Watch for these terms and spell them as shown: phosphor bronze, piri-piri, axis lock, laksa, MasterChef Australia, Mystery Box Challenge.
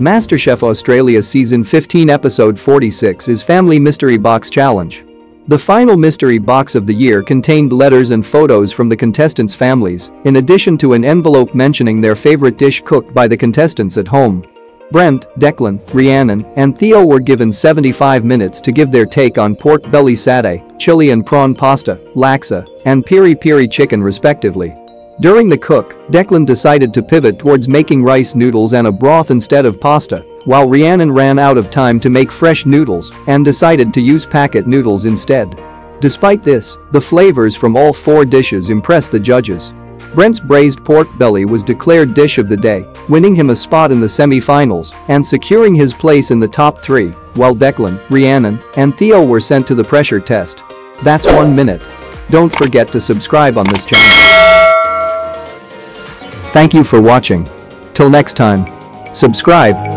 MasterChef Australia Season 15 Episode 46 is Family Mystery Box Challenge. The final mystery box of the year contained letters and photos from the contestants' families, in addition to an envelope mentioning their favorite dish cooked by the contestants at home. Brent, Declan, Rhiannon, and Theo were given 75 minutes to give their take on pork belly satay, chili and prawn pasta, laksa, and piri-piri chicken respectively. During the cook, Declan decided to pivot towards making rice noodles and a broth instead of pasta, while Rhiannon ran out of time to make fresh noodles and decided to use packet noodles instead. Despite this, the flavors from all four dishes impressed the judges. Brent's braised pork belly was declared dish of the day, winning him a spot in the semi-finals and securing his place in the top three, while Declan, Rhiannon, and Theo were sent to the pressure test. That's 1 minute. Don't forget to subscribe on this channel. Thank you for watching. Till next time. Subscribe.